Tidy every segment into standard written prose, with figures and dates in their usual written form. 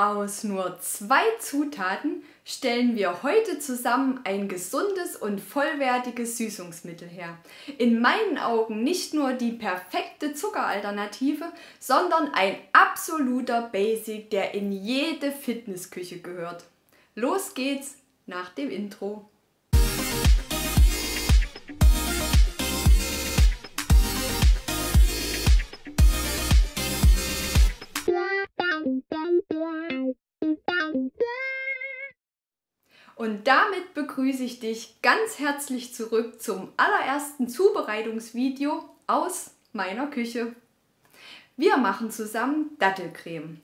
Aus nur 2 Zutaten stellen wir heute zusammen ein gesundes und vollwertiges Süßungsmittel her. In meinen Augen nicht nur die perfekte Zuckeralternative, sondern ein absoluter Basic, der in jede Fitnessküche gehört. Los geht's nach dem Intro. Und damit begrüße ich dich ganz herzlich zurück zum allerersten Zubereitungsvideo aus meiner Küche. Wir machen zusammen Dattelcreme.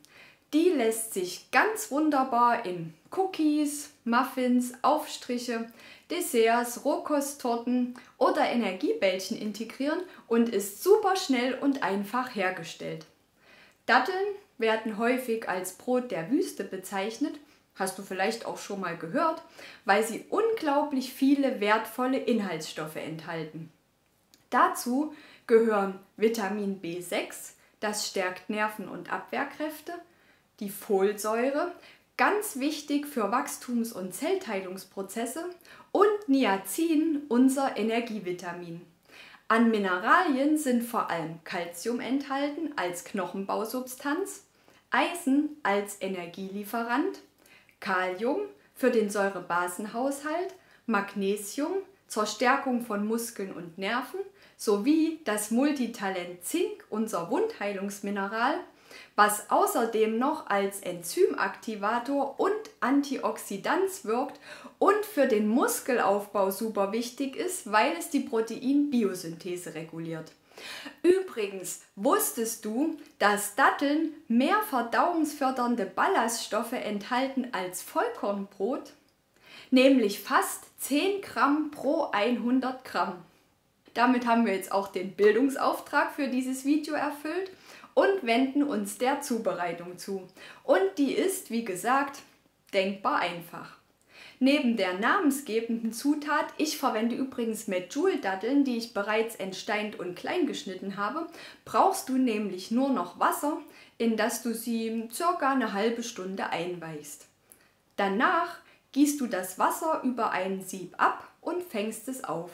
Die lässt sich ganz wunderbar in Cookies, Muffins, Aufstriche, Desserts, Rohkosttorten oder Energiebällchen integrieren und ist super schnell und einfach hergestellt. Datteln werden häufig als Brot der Wüste bezeichnet. Hast du vielleicht auch schon mal gehört, weil sie unglaublich viele wertvolle Inhaltsstoffe enthalten. Dazu gehören Vitamin B6, das stärkt Nerven- und Abwehrkräfte, die Folsäure, ganz wichtig für Wachstums- und Zellteilungsprozesse, und Niacin, unser Energievitamin. An Mineralien sind vor allem Calcium enthalten als Knochenbausubstanz, Eisen als Energielieferant, Kalium für den Säurebasenhaushalt, Magnesium zur Stärkung von Muskeln und Nerven sowie das Multitalent Zink, unser Wundheilungsmineral, was außerdem noch als Enzymaktivator und Antioxidans wirkt und für den Muskelaufbau super wichtig ist, weil es die Proteinbiosynthese reguliert. Übrigens, wusstest du, dass Datteln mehr verdauungsfördernde Ballaststoffe enthalten als Vollkornbrot? Nämlich fast 10 Gramm pro 100 Gramm. Damit haben wir jetzt auch den Bildungsauftrag für dieses Video erfüllt und wenden uns der Zubereitung zu. Und die ist, wie gesagt, denkbar einfach. Neben der namensgebenden Zutat, ich verwende übrigens Medjool-Datteln, die ich bereits entsteint und klein geschnitten habe, brauchst du nämlich nur noch Wasser, in das du sie circa eine halbe Stunde einweichst. Danach gießt du das Wasser über ein Sieb ab und fängst es auf.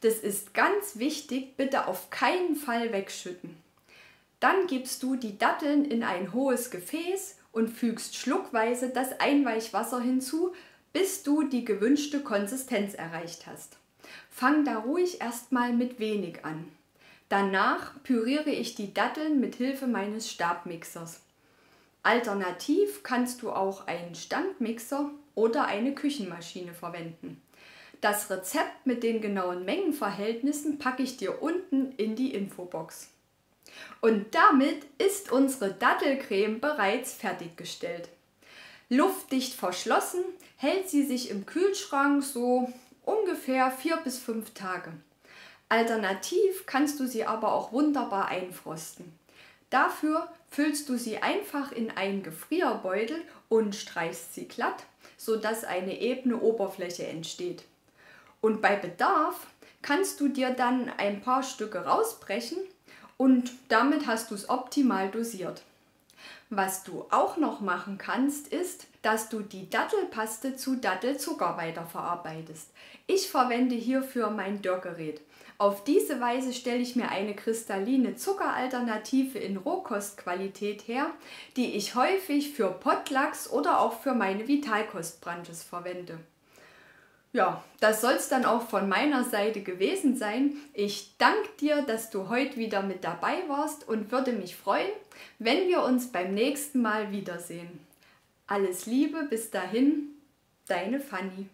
Das ist ganz wichtig, bitte auf keinen Fall wegschütten. Dann gibst du die Datteln in ein hohes Gefäß und fügst schluckweise das Einweichwasser hinzu, bis du die gewünschte Konsistenz erreicht hast. Fang da ruhig erstmal mit wenig an. Danach püriere ich die Datteln mit Hilfe meines Stabmixers. Alternativ kannst du auch einen Standmixer oder eine Küchenmaschine verwenden. Das Rezept mit den genauen Mengenverhältnissen packe ich dir unten in die Infobox. Und damit ist unsere Dattelcreme bereits fertiggestellt. Luftdicht verschlossen hält sie sich im Kühlschrank so ungefähr 4 bis 5 Tage. Alternativ kannst du sie aber auch wunderbar einfrosten. Dafür füllst du sie einfach in einen Gefrierbeutel und streichst sie glatt, sodass eine ebene Oberfläche entsteht. Und bei Bedarf kannst du dir dann ein paar Stücke rausbrechen und damit hast du es optimal dosiert. Was du auch noch machen kannst, ist, dass du die Dattelpaste zu Dattelzucker weiterverarbeitest. Ich verwende hierfür mein Dörrgerät. Auf diese Weise stelle ich mir eine kristalline Zuckeralternative in Rohkostqualität her, die ich häufig für Potlucks oder auch für meine Vitalkost-Brunches verwende. Ja, das soll es dann auch von meiner Seite gewesen sein. Ich danke dir, dass du heute wieder mit dabei warst und würde mich freuen, wenn wir uns beim nächsten Mal wiedersehen. Alles Liebe, bis dahin, deine Fanny.